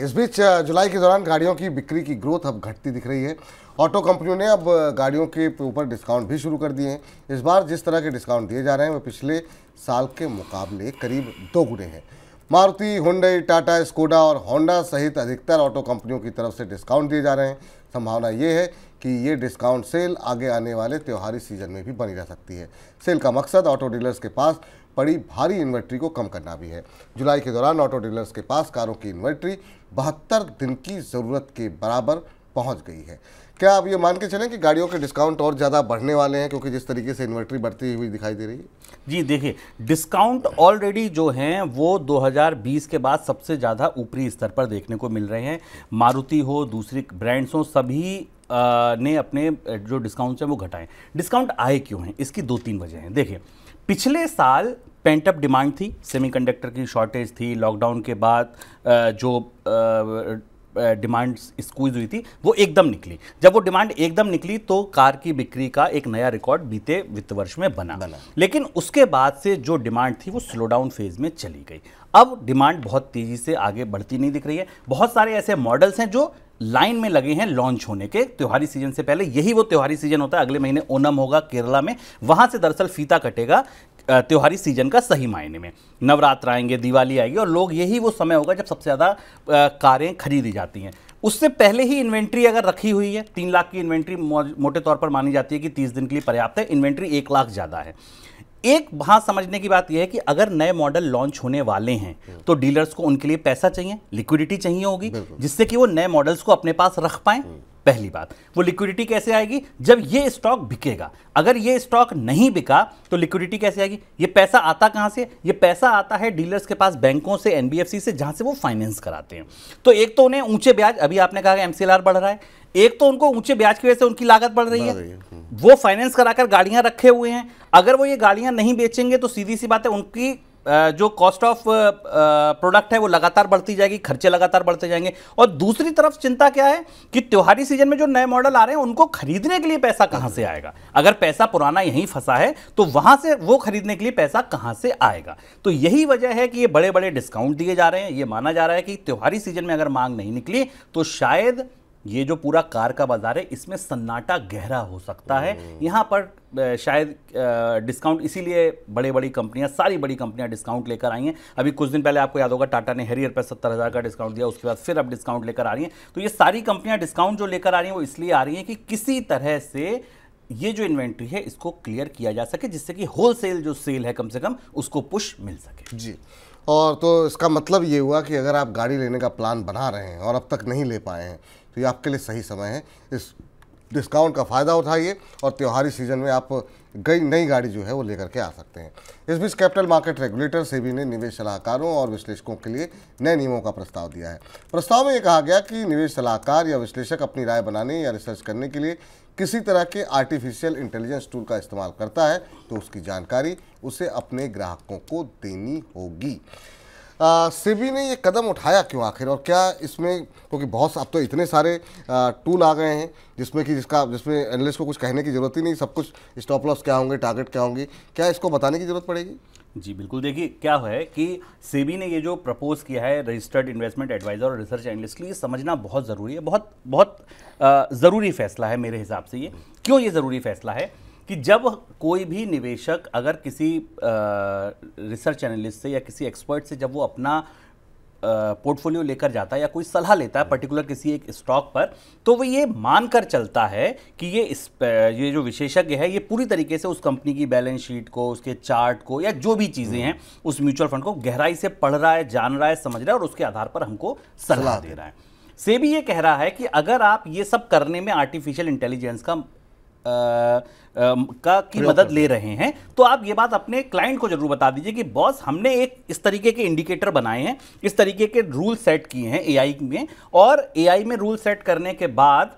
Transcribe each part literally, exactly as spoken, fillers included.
इस बीच जुलाई के दौरान गाड़ियों की बिक्री की ग्रोथ अब घटती दिख रही है। ऑटो कंपनियों ने अब गाड़ियों के ऊपर डिस्काउंट भी शुरू कर दिए हैं। इस बार जिस तरह के डिस्काउंट दिए जा रहे हैं वह पिछले साल के मुकाबले करीब दो गुने हैं। मारुति, हुंडई, टाटा, स्कोडा और होंडा सहित अधिकतर ऑटो कंपनियों की तरफ से डिस्काउंट दिए जा रहे हैं। संभावना ये है कि ये डिस्काउंट सेल आगे आने वाले त्योहारी सीजन में भी बनी रह सकती है। सेल का मकसद ऑटो डीलर्स के पास बड़ी भारी इन्वेंट्री को कम करना भी है। जुलाई के दौरान ऑटो डीलर्स के पास कारों की इन्वेंट्री बहत्तर दिन की ज़रूरत के बराबर पहुंच गई है। क्या आप ये मान के चलें कि गाड़ियों के डिस्काउंट और ज़्यादा बढ़ने वाले हैं, क्योंकि जिस तरीके से इन्वेंट्री बढ़ती हुई दिखाई दे रही है? जी देखिए, डिस्काउंट ऑलरेडी जो हैं वो दो हज़ार बीस के बाद सबसे ज़्यादा ऊपरी स्तर पर देखने को मिल रहे हैं। मारुति हो, दूसरी ब्रांड्स हों, सभी आ, ने अपने जो डिस्काउंट हैं वो घटाएं। डिस्काउंट आए क्यों हैं? इसकी दो तीन वजह हैं। देखिए, पिछले साल पेंट अप डिमांड थी, सेमीकंडक्टर की शॉर्टेज थी, लॉकडाउन के बाद जो डिमांड्स स्क्वीज हुई थी वो एकदम निकली। जब वो डिमांड एकदम निकली तो कार की बिक्री का एक नया रिकॉर्ड बीते वित्त वर्ष में बना, लेकिन उसके बाद से जो डिमांड थी वो स्लो डाउन फेज में चली गई। अब डिमांड बहुत तेज़ी से आगे बढ़ती नहीं दिख रही है। बहुत सारे ऐसे मॉडल्स हैं जो लाइन में लगे हैं लॉन्च होने के त्योहारी सीजन से पहले। यही वो त्योहारी सीजन होता है। अगले महीने ओनम होगा केरला में, वहाँ से दरअसल फीता कटेगा त्योहारी सीजन का सही मायने में। नवरात्र आएंगे, दिवाली आएगी और लोग, यही वो समय होगा जब सबसे ज़्यादा कारें खरीदी जाती हैं। उससे पहले ही इन्वेंट्री अगर रखी हुई है, तीन लाख की इन्वेंट्री मोटे तौर पर मानी जाती है कि तीस दिन के लिए पर्याप्त है। इन्वेंट्री एक लाख ज़्यादा है। एक बात समझने की बात यह है कि अगर नए मॉडल लॉन्च होने वाले हैं तो डीलर्स को उनके लिए पैसा चाहिए, लिक्विडिटी चाहिए होगी, जिससे कि वो नए मॉडल्स को अपने पास रख पाएँ। पहली बात, वो लिक्विडिटी कैसे आएगी? जब ये स्टॉक बिकेगा। अगर ये स्टॉक नहीं बिका तो लिक्विडिटी कैसे आएगी? ये पैसा आता कहाँ से? ये पैसा आता है डीलर्स के पास, बैंकों से, एनबीएफसी से, जहाँ से वो फाइनेंस कराते हैं। तो एक तो उन्हें ऊंचे ब्याज, अभी आपने कहा एमसीएलआर बढ़ रहा है, एक तो उनको ऊंचे ब्याज की वजह से उनकी लागत बढ़ रही है। वो फाइनेंस कराकर गाड़ियाँ रखे हुए हैं। अगर वो ये गाड़ियाँ नहीं बेचेंगे तो सीधी सी बात है उनकी जो कॉस्ट ऑफ प्रोडक्ट है वो लगातार बढ़ती जाएगी, खर्चे लगातार बढ़ते जाएंगे। और दूसरी तरफ चिंता क्या है कि त्योहारी सीजन में जो नए मॉडल आ रहे हैं उनको खरीदने के लिए पैसा कहाँ से आएगा? अगर पैसा पुराना यहीं फंसा है तो वहाँ से वो खरीदने के लिए पैसा कहाँ से आएगा? तो यही वजह है कि ये बड़े बड़े डिस्काउंट दिए जा रहे हैं। ये माना जा रहा है कि त्योहारी सीजन में अगर मांग नहीं निकली तो शायद ये जो पूरा कार का बाजार है इसमें सन्नाटा गहरा हो सकता है। यहाँ पर शायद डिस्काउंट इसीलिए बड़े बड़ी कंपनियाँ, सारी बड़ी कंपनियाँ डिस्काउंट लेकर आई हैं। अभी कुछ दिन पहले आपको याद होगा टाटा ने हैरियर पर सत्तर हज़ार का डिस्काउंट दिया, उसके बाद फिर अब डिस्काउंट लेकर आ रही हैं। तो ये सारी कंपनियाँ डिस्काउंट जो लेकर आ रही हैं वो इसलिए आ रही हैं कि किसी तरह से ये जो इन्वेंट्री है इसको क्लियर किया जा सके, जिससे कि होलसेल जो सेल है कम से कम उसको पुश मिल सके। जी, और तो इसका मतलब ये हुआ कि अगर आप गाड़ी लेने का प्लान बना रहे हैं और अब तक नहीं ले पाए हैं तो ये आपके लिए सही समय है। इस डिस्काउंट का फ़ायदा उठाइए और त्योहारी सीजन में आप गई नई गाड़ी जो है वो लेकर के आ सकते हैं। इस बीच कैपिटल मार्केट रेगुलेटर सेबी ने निवेश सलाहकारों और विश्लेषकों के लिए नए नियमों का प्रस्ताव दिया है। प्रस्ताव में ये कहा गया कि निवेश सलाहकार या विश्लेषक अपनी राय बनाने या रिसर्च करने के लिए किसी तरह के आर्टिफिशियल इंटेलिजेंस टूल का इस्तेमाल करता है तो उसकी जानकारी उसे अपने ग्राहकों को देनी होगी। सेबी ने ये कदम उठाया क्यों आखिर, और क्या इसमें, क्योंकि बहुत अब तो इतने सारे आ, टूल आ गए हैं जिसमें कि जिसका जिसमें एनालिस्ट को कुछ कहने की ज़रूरत ही नहीं, सब कुछ स्टॉप लॉस क्या होंगे, टारगेट क्या होंगे, क्या इसको बताने की ज़रूरत पड़ेगी? जी बिल्कुल। देखिए क्या है कि सेबी ने ये जो प्रपोज किया है रजिस्टर्ड इन्वेस्टमेंट एडवाइज़र और रिसर्च एनालिस्ट के लिए, समझना बहुत ज़रूरी है। बहुत बहुत ज़रूरी फैसला है मेरे हिसाब से ये। क्यों ये ज़रूरी फैसला है कि जब कोई भी निवेशक अगर किसी रिसर्च एनालिस्ट से या किसी एक्सपर्ट से जब वो अपना पोर्टफोलियो लेकर जाता है या कोई सलाह लेता है पर्टिकुलर किसी एक स्टॉक पर, तो वो ये मानकर चलता है कि ये इस ये जो विशेषज्ञ है ये पूरी तरीके से उस कंपनी की बैलेंस शीट को, उसके चार्ट को, या जो भी चीज़ें हैं उस म्यूचुअल फंड को गहराई से पढ़ रहा है, जान रहा है, समझ रहा है और उसके आधार पर हमको सलाह दे रहा है। सेबी ये कह रहा है कि अगर आप ये सब करने में आर्टिफिशियल इंटेलिजेंस का आ, आ, का की मदद ले रहे हैं तो आप ये बात अपने क्लाइंट को जरूर बता दीजिए कि बॉस हमने एक इस तरीके के इंडिकेटर बनाए हैं, इस तरीके के रूल सेट किए हैं एआई में, और एआई में रूल सेट करने के बाद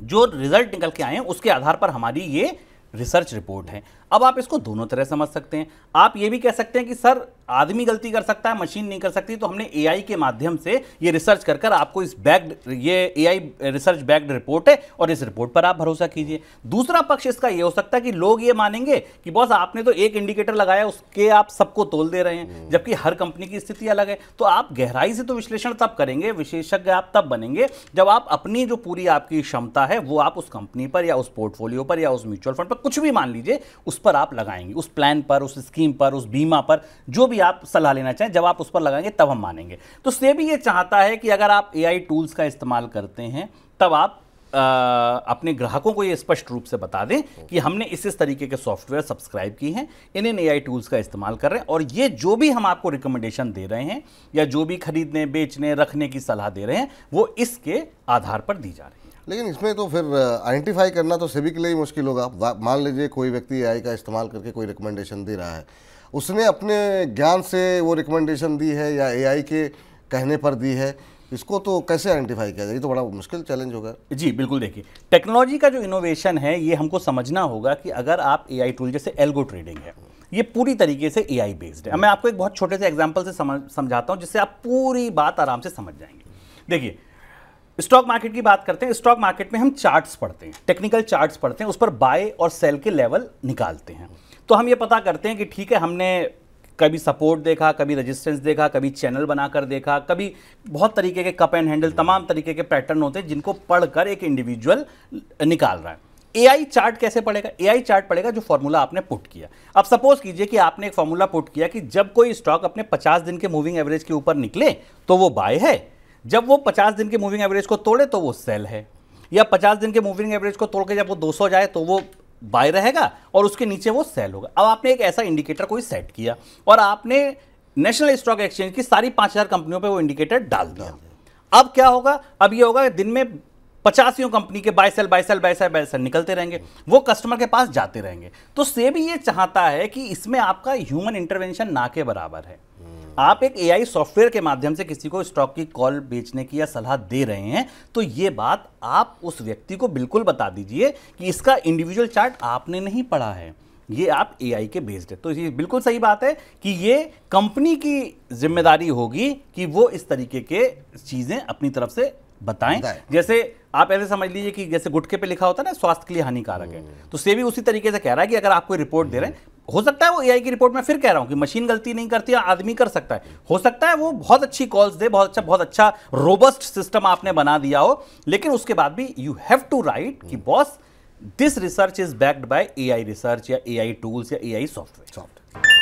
जो रिजल्ट निकल के आए हैं उसके आधार पर हमारी ये रिसर्च रिपोर्ट है। अब आप इसको दोनों तरह समझ सकते हैं। आप ये भी कह सकते हैं कि सर आदमी गलती कर सकता है, मशीन नहीं कर सकती, तो हमने एआई के माध्यम से ये रिसर्च कर कर आपको इस बैक्ड, ये एआई रिसर्च बैक्ड रिपोर्ट है और इस रिपोर्ट पर आप भरोसा कीजिए। दूसरा पक्ष इसका ये हो सकता है कि लोग ये मानेंगे कि बॉस आपने तो एक इंडिकेटर लगाया, उसके आप सबको तोल दे रहे हैं, जबकि हर कंपनी की स्थिति अलग है। तो आप गहराई से तो विश्लेषण तब करेंगे, विशेषज्ञ आप तब बनेंगे जब आप अपनी जो पूरी आपकी क्षमता है वो आप उस कंपनी पर या उस पोर्टफोलियो पर या उस म्यूचुअल फंड पर, कुछ भी मान लीजिए, उस पर आप लगाएंगे, उस प्लान पर, उस स्कीम पर, उस बीमा पर, जो भी आप सलाह लेना चाहें, जब आप उस पर लगाएंगे तब हम मानेंगे। तो सेबी ये चाहता है कि अगर आप एआई टूल्स का इस्तेमाल करते हैं तब आप आ, अपने ग्राहकों को ये स्पष्ट रूप से बता दें कि हमने इस इस तरीके के सॉफ्टवेयर सब्सक्राइब किए हैं, इन इन एआई टूल्स का इस्तेमाल कर रहे हैं, और ये जो भी हम आपको रिकमेंडेशन दे रहे हैं या जो भी खरीदने, बेचने, रखने की सलाह दे रहे हैं वो इसके आधार पर दी जा रही है। लेकिन इसमें तो फिर आइडेंटिफाई करना तो सेबी के लिए ही मुश्किल होगा। मान लीजिए कोई व्यक्ति एआई का इस्तेमाल करके कोई रिकमेंडेशन दे रहा है, उसने अपने ज्ञान से वो रिकमेंडेशन दी है या एआई के कहने पर दी है, इसको तो कैसे आइडेंटिफाई किया जाए? ये तो बड़ा मुश्किल चैलेंज होगा। जी बिल्कुल, देखिए टेक्नोलॉजी का जो इनोवेशन है ये हमको समझना होगा कि अगर आप एआई टूल, जैसे एल्गो ट्रेडिंग है, ये पूरी तरीके से एआई बेस्ड है। मैं आपको एक बहुत छोटे से एग्जाम्पल से समझाता हूँ जिससे आप पूरी बात आराम से समझ जाएंगे। देखिए स्टॉक मार्केट की बात करते हैं, स्टॉक मार्केट में हम चार्ट्स पढ़ते हैं, टेक्निकल चार्ट्स पढ़ते हैं, उस पर बाय और सेल के लेवल निकालते हैं। तो हम ये पता करते हैं कि ठीक है, हमने कभी सपोर्ट देखा, कभी रेजिस्टेंस देखा, कभी चैनल बनाकर देखा, कभी बहुत तरीके के कप एंड हैंडल, तमाम तरीके के पैटर्न होते हैं जिनको पढ़कर एक इंडिविजुअल निकाल रहा है। एआई चार्ट कैसे पड़ेगा? एआई चार्ट पड़ेगा जो फॉर्मूला आपने पुट किया। अब सपोज कीजिए कि आपने एक फॉर्मूला पुट किया कि जब कोई स्टॉक अपने पचास दिन के मूविंग एवरेज के ऊपर निकले तो वो बाय है, जब वो पचास दिन के मूविंग एवरेज को तोड़े तो वो सेल है, या पचास दिन के मूविंग एवरेज को तोड़ के जब वो दो सौ जाए तो वो बाय रहेगा और उसके नीचे वो सेल होगा। अब आपने एक ऐसा इंडिकेटर कोई सेट किया और आपने नेशनल स्टॉक एक्सचेंज की सारी पाँच हज़ार कंपनियों पे वो इंडिकेटर डाल दिया। अब क्या होगा? अब ये होगा दिन में पचासियों कंपनी के buy sell buy sell buy sell buy sell निकलते रहेंगे, वो कस्टमर के पास जाते रहेंगे। तो सेबी ये चाहता है कि इसमें आपका ह्यूमन इंटरवेंशन ना के बराबर है। आप एक एआई सॉफ्टवेयर के माध्यम से किसी को स्टॉक की कॉल बेचने की या सलाह दे रहे हैं, तो ये बात आप उस व्यक्ति को बिल्कुल बता दीजिए कि इसका इंडिविजुअल चार्ट आपने नहीं पढ़ा है, ये आप एआई के बेस्ड है। तो ये बिल्कुल सही बात है कि ये कंपनी की जिम्मेदारी होगी कि वो इस तरीके के चीज़ें अपनी तरफ से बताएं। जैसे आप ऐसे समझ लीजिए कि जैसे गुटखे पे लिखा होता है ना, स्वास्थ्य के लिए हानिकारक है, तो सेबी उसी तरीके से कह रहा है कि अगर आप कोई रिपोर्ट दे रहे हैं, हो सकता है वो एआई की रिपोर्ट में, फिर कह रहा हूँ कि मशीन गलती नहीं करती, आदमी कर सकता है, हो सकता है वो बहुत अच्छी कॉल्स दे, बहुत अच्छा बहुत अच्छा रोबस्ट सिस्टम आपने बना दिया हो, लेकिन उसके बाद भी यू हैव टू राइट कि boss this research is backed by AI research या एआई टूल्स या एआई सॉफ्टवेयर।